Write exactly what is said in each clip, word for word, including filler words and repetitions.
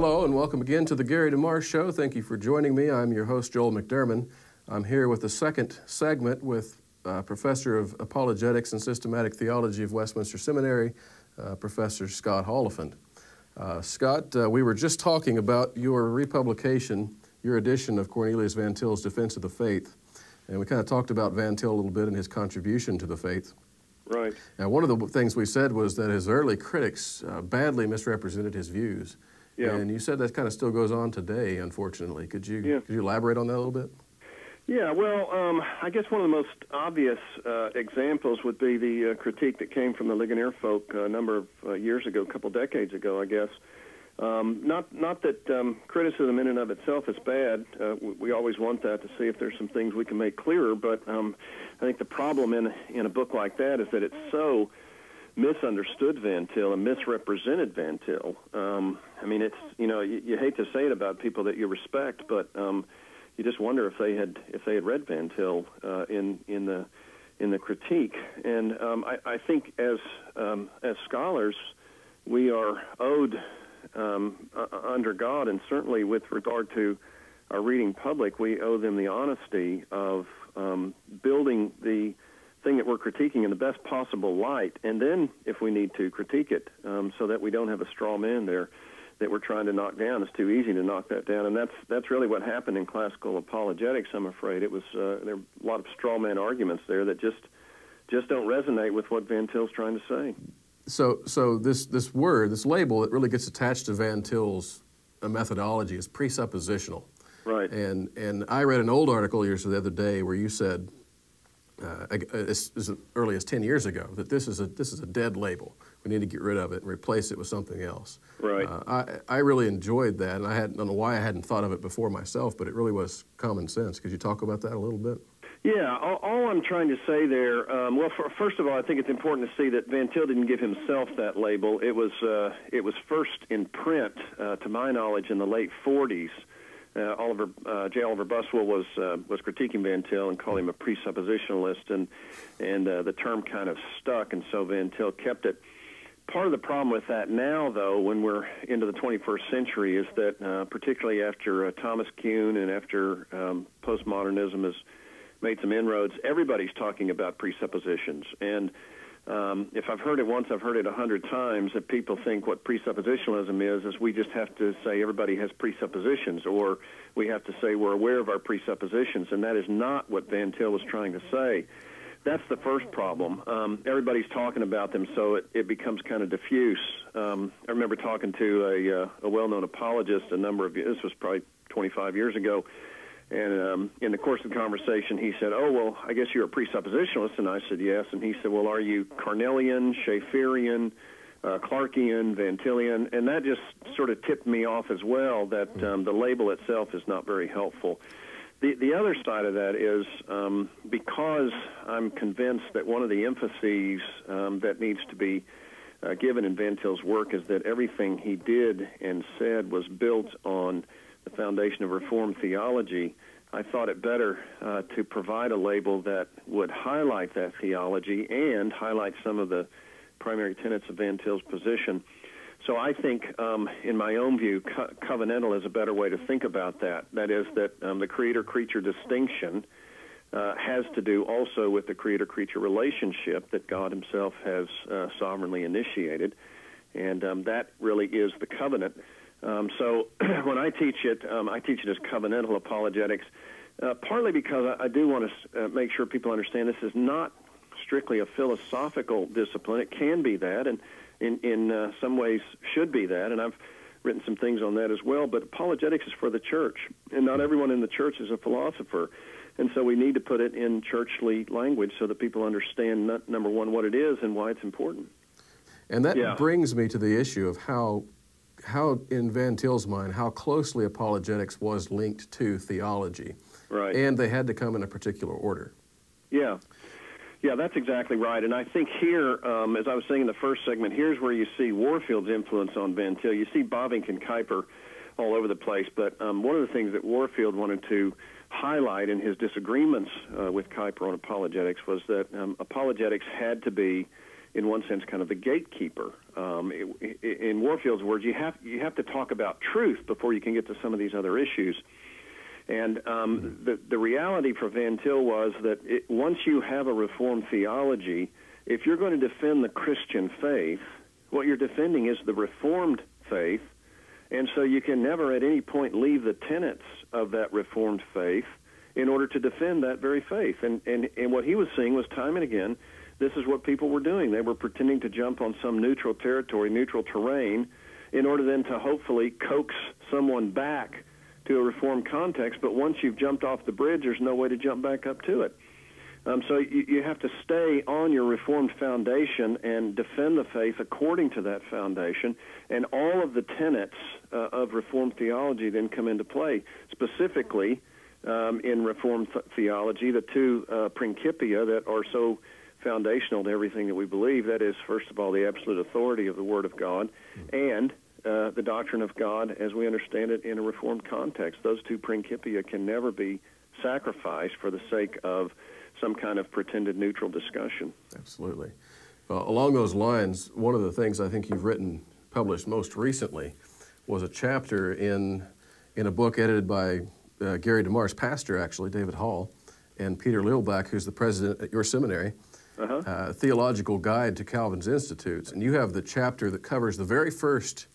Hello and welcome again to the Gary DeMar Show. Thank you for joining me. I'm your host, Joel McDermott. I'm here with the second segment with uh, Professor of Apologetics and Systematic Theology of Westminster Seminary, uh, Professor Scott Oliphint. Uh, Scott, uh, we were just talking about your republication, your edition of Cornelius Van Til's Defense of the Faith, and we kind of talked about Van Til a little bit and his contribution to the faith. Right. Now, one of the things we said was that his early critics uh, badly misrepresented his views. Yeah. And you said that kind of still goes on today, unfortunately. Could you, yeah. could you elaborate on that a little bit? Yeah, well, um, I guess one of the most obvious uh, examples would be the uh, critique that came from the Ligonier folk a number of uh, years ago, a couple decades ago, I guess. Um, not not that um, criticism in and of itself is bad. Uh, we, we always want that to see if there's some things we can make clearer, but um, I think the problem in, in a book like that is that it's so misunderstood Van Til and misrepresented Van Til. Um, I mean, it's, you know, you, you hate to say it about people that you respect, but um, you just wonder if they had if they had read Van Til uh, in in the in the critique. And um, I, I think as um, as scholars, we are owed um, uh, under God, and certainly with regard to our reading public, we owe them the honesty of um, building the thing that we're critiquing in the best possible light, and then, if we need to, critique it um, so that we don't have a straw man there that we're trying to knock down. It's too easy to knock that down, and that's that's really what happened in classical apologetics, I'm afraid. It was uh, there were a lot of straw man arguments there that just just don't resonate with what Van Til's trying to say. So, so this this word, this label, that really gets attached to Van Til's methodology is presuppositional. Right. And and I read an old article years the other day where you said, Uh, as, as early as ten years ago, that this is a this is a dead label. We need to get rid of it and replace it with something else. Right. Uh, I I really enjoyed that, and I hadn't, I don't know why I hadn't thought of it before myself, but it really was common sense. Could you talk about that a little bit? Yeah. All, all I'm trying to say there. Um, well, for, first of all, I think it's important to see that Van Til didn't give himself that label. It was uh, it was first in print, uh, to my knowledge, in the late forties. Uh, Oliver, uh, J. Oliver Buswell was uh, was critiquing Van Til and called him a presuppositionalist, and and uh, the term kind of stuck, and so Van Til kept it. Part of the problem with that now, though, when we're into the twenty-first century, is that uh, particularly after uh, Thomas Kuhn and after um, postmodernism has made some inroads, everybody's talking about presuppositions. And um, if I've heard it once, I've heard it a hundred times, that people think what presuppositionalism is is we just have to say everybody has presuppositions, or we have to say we're aware of our presuppositions, and that is not what Van Til was trying to say. That's the first problem. Um, everybody's talking about them, so it, it becomes kind of diffuse. Um, I remember talking to a, uh, a well-known apologist a number of years, this was probably twenty-five years ago, and um, in the course of the conversation, he said, oh, well, I guess you're a presuppositionalist, and I said, yes, and he said, well, are you Carnelian, Schaeferian, uh, Clarkian, Van Tilian? And that just sort of tipped me off as well, that um, the label itself is not very helpful. The, the other side of that is um, because I'm convinced that one of the emphases um, that needs to be uh, given in Van Til's work is that everything he did and said was built on the foundation of Reformed theology, I thought it better uh, to provide a label that would highlight that theology and highlight some of the primary tenets of Van Til's position. So I think, um, in my own view, co covenantal is a better way to think about that. That is that um, the creator-creature distinction uh, has to do also with the creator-creature relationship that God himself has uh, sovereignly initiated, and um, that really is the covenant. Um, so when I teach it, um, I teach it as covenantal apologetics, uh, partly because I, I do want to uh, make sure people understand this is not strictly a philosophical discipline. It can be that, and in, in uh, some ways should be that, and I've written some things on that as well, but apologetics is for the church, and not everyone in the church is a philosopher, and so we need to put it in churchly language so that people understand, not, number one, what it is and why it's important. And that yeah. brings me to the issue of how... how, in Van Til's mind, how closely apologetics was linked to theology. Right. And they had to come in a particular order. Yeah. Yeah, that's exactly right. And I think here, um, as I was saying in the first segment, here's where you see Warfield's influence on Van Til. You see Bavinck and Kuyper all over the place, but um, one of the things that Warfield wanted to highlight in his disagreements uh, with Kuyper on apologetics was that um, apologetics had to be in one sense, kind of the gatekeeper. Um, it, it, in Warfield's words, you have you have to talk about truth before you can get to some of these other issues. And um, the, the reality for Van Til was that it, once you have a Reformed theology, if you're going to defend the Christian faith, what you're defending is the Reformed faith, and so you can never at any point leave the tenets of that Reformed faith in order to defend that very faith. And, and, and what he was seeing was time and again, this is what people were doing. They were pretending to jump on some neutral territory, neutral terrain, in order then to hopefully coax someone back to a Reformed context, but once you've jumped off the bridge, there's no way to jump back up to it. Um, so you, you have to stay on your Reformed foundation and defend the faith according to that foundation, and all of the tenets uh, of Reformed theology then come into play. Specifically, um, in Reformed th theology, the two uh, principia that are so foundational to everything that we believe, that is, first of all, the absolute authority of the Word of God, and Uh, the doctrine of God as we understand it in a Reformed context. Those two principia can never be sacrificed for the sake of some kind of pretended neutral discussion. Absolutely. Well, along those lines, one of the things I think you've written, published most recently, was a chapter in, in a book edited by uh, Gary DeMar's pastor, actually, David Hall, and Peter Lilback, who's the president at your seminary, uh-huh. uh, Theological Guide to Calvin's Institutes. And you have the chapter that covers the very first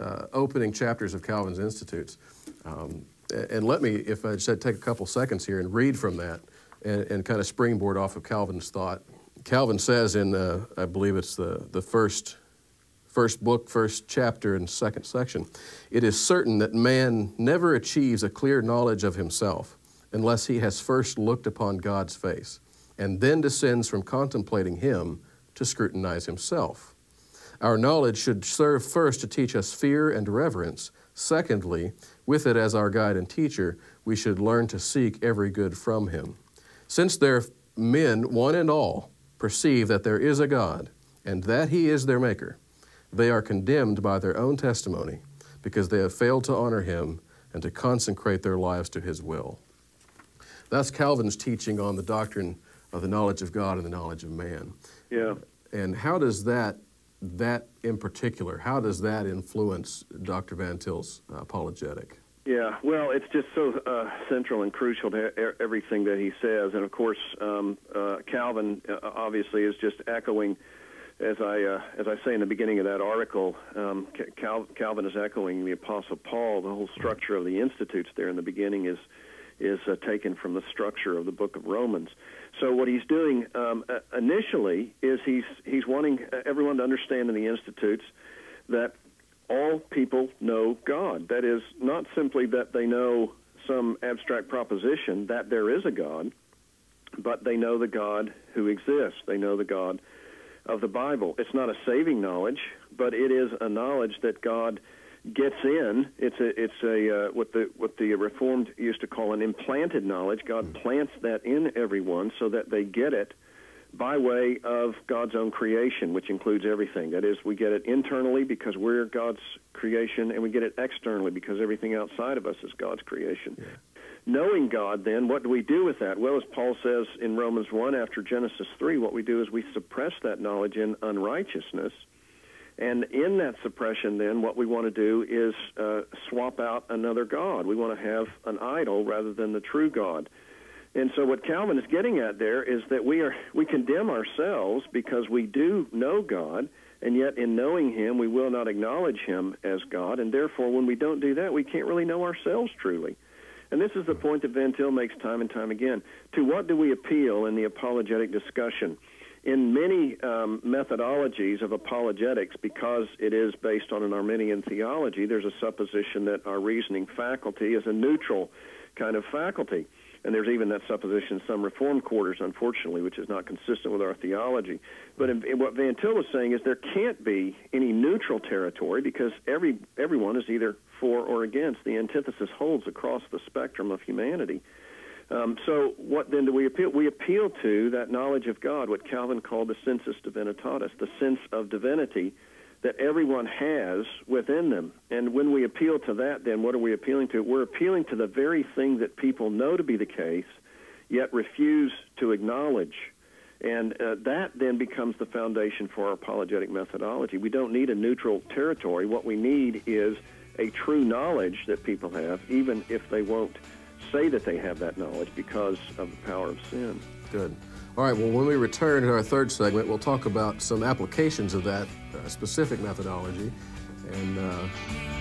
Uh, opening chapters of Calvin's Institutes. Um, and let me, if I said, take a couple seconds here and read from that and, and kind of springboard off of Calvin's thought. Calvin says in, uh, I believe it's the, the first, first book, first chapter and second section, "It is certain that man never achieves a clear knowledge of himself unless he has first looked upon God's face and then descends from contemplating him to scrutinize himself. Our knowledge should serve first to teach us fear and reverence. Secondly, with it as our guide and teacher, we should learn to seek every good from him. Since their men, one and all, perceive that there is a God and that he is their maker, they are condemned by their own testimony because they have failed to honor him and to consecrate their lives to his will." That's Calvin's teaching on the doctrine of the knowledge of God and the knowledge of man. Yeah. And how does that That in particular, how does that influence Doctor Van Til's uh, apologetic? Yeah, well, it's just so uh, central and crucial to e everything that he says. And, of course, um, uh, Calvin uh, obviously is just echoing, as I, uh, as I say in the beginning of that article, um, Cal Calvin is echoing the Apostle Paul. The whole structure of the Institutes there in the beginning is is uh, taken from the structure of the book of Romans. So what he's doing um, initially is he's he's wanting everyone to understand in the Institutes that all people know God. That is, not simply that they know some abstract proposition that there is a God, but they know the God who exists. They know the God of the Bible. It's not a saving knowledge, but it is a knowledge that God gets in. It's a it's a uh, what the what the Reformed used to call an implanted knowledge. God plants that in everyone so that they get it by way of God's own creation, which includes everything. That is, we get it internally because we're God's creation, and we get it externally because everything outside of us is God's creation. Yeah. Knowing God, then, what do we do with that? Well, as Paul says in Romans one after Genesis three, what we do is we suppress that knowledge in unrighteousness. And in that suppression, then, what we want to do is uh, swap out another God. We want to have an idol rather than the true God. And so what Calvin is getting at there is that we, are, we condemn ourselves because we do know God, and yet in knowing him, we will not acknowledge him as God. And therefore, when we don't do that, we can't really know ourselves truly. And this is the point that Van Til makes time and time again. To what do we appeal in the apologetic discussion? In many um, methodologies of apologetics, because it is based on an Arminian theology, there's a supposition that our reasoning faculty is a neutral kind of faculty. And there's even that supposition in some Reformed quarters, unfortunately, which is not consistent with our theology. But in, in what Van Til is saying is there can't be any neutral territory because every everyone is either for or against. The antithesis holds across the spectrum of humanity. Um, so what then do we appeal? We appeal to that knowledge of God, what Calvin called the sensus divinitatis, the sense of divinity that everyone has within them. And when we appeal to that, then what are we appealing to? We're appealing to the very thing that people know to be the case, yet refuse to acknowledge. And uh, that then becomes the foundation for our apologetic methodology. We don't need a neutral territory. What we need is a true knowledge that people have, even if they won't say that they have that knowledge because of the power of sin. Good. All right, well, when we return in our third segment, we'll talk about some applications of that uh, specific methodology. And... Uh